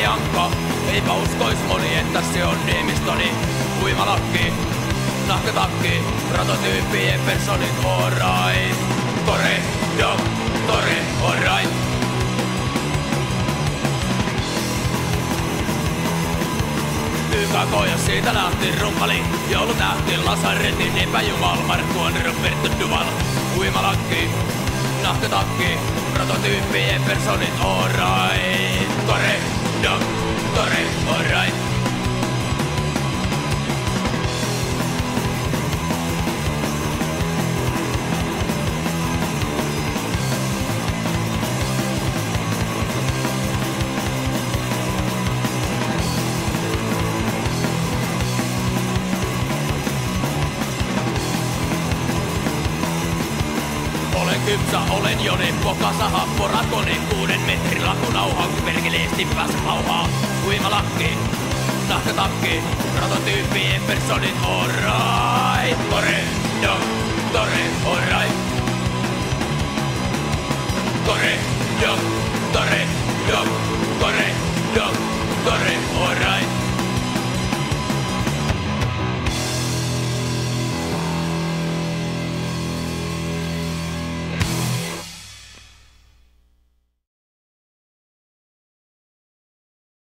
Bianca. Eipä uskois moni, että se on nimistoni. Uimalakki, nahkatakki, prototyyppien personit alright. Tori, doktori, alright. Ykakoja siitä lähti rumpali, joulu tähti lasaretin epäjumal, Markkuon Roberto Duval. Uimalakki, nahkatakki, prototyyppien personit alright. Tori, doktori, alright. Kypsä olen Joni, pokasa happo, rakoni, 6 metrin lakunauha, perkeleesti päässä pauhaa. Uimalakki, nahkatakki, prototyyppien personit alright. Ore,